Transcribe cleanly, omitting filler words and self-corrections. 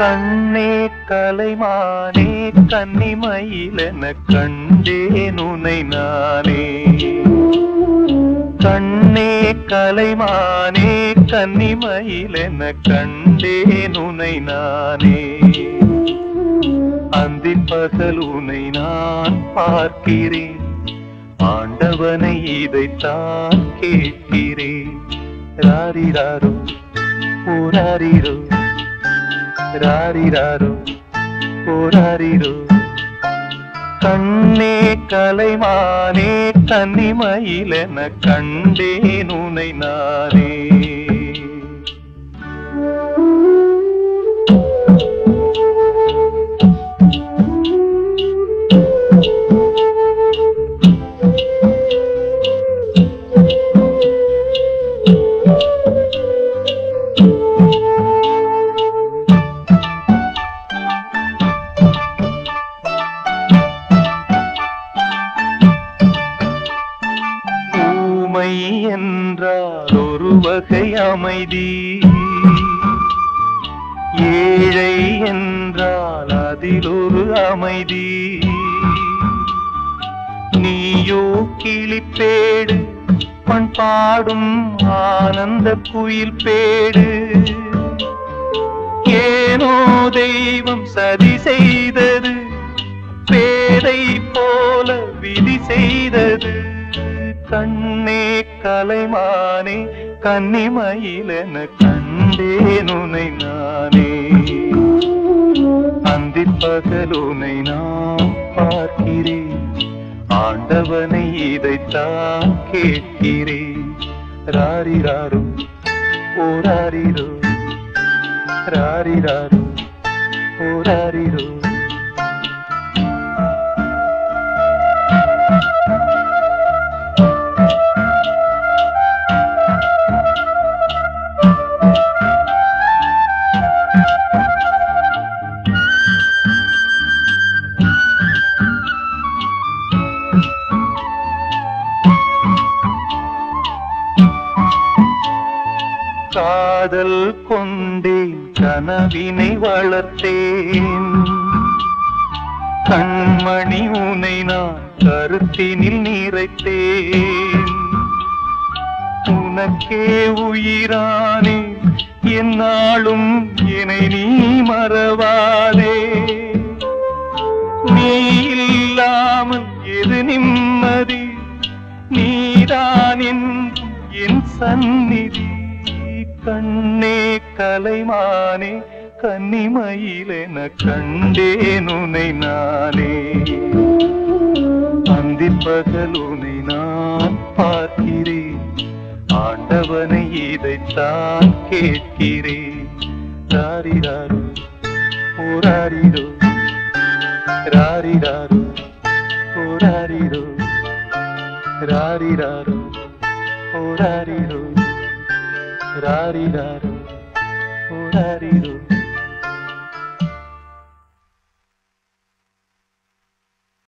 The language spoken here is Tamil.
கண்ணே கலைமானே கன்னிமயிலென கண்டேன் உன்னை நானே. கண்ணே கலைமானே கன்னிமயிலென கண்டேன் உன்னை நானே. அந்தின் பகல் உன்னை நான் பார்க்கிறேன், ஆண்டவனை இதைத்தான் கேட்கிறேன். ராரிராரோ போராரிரோ ராரிராரோ போராரிரோ. கண்ணே கலைமானே கன்னிமயிலென கண்டேன் உன்னை நானே. ஒரு வகை அமைதி, ஏழை என்றால் அதில் ஒரு அமைதி. நீயோ கிளிப்பேடு பண் பாடும் ஆனந்த குயில் பேடு. ஏனோ தெய்வம் சதி செய்தது, பேதை போல விதி செய்தது. கண்ணே கலைமானே கன்னிமயிலென கண்டேன் உன்னை நானே. அந்திப் பகல் உன்னை நான் பார்க்கிறேன், ஆண்டவனை இதைத்தான் கேட்கிறேன். ராரிராரோ ஓராரிரோ ராரிராரோ ஓராரிரோ. காதல் கொண்டேன் கனவினை வளர்த்தேன், கண்மணி உனை நான் கருத்தினில் நிறைத்தேன். உனக்கே உயிரானே, என்னாலும் என்னை நீ மறவாதே. நீ இல்லாமல் எது நிம்மதி, நீதான் என் சந்நிதி. கண்ணே கலைமானே கன்னிமயிலென கண்டேன் உன்னை நானே. அந்திப் பகல் உன்னை நான் பார்க்கிறேன், ஆண்டவனை இதைத்தான் கேட்கிறேன். ராரிராரோ ஓராரிரோ ராரிராரோ ஓராரிரோ ராரிராரோ ஓராரிரோ. Ra-ri-ra-ro, ra-ri-ro.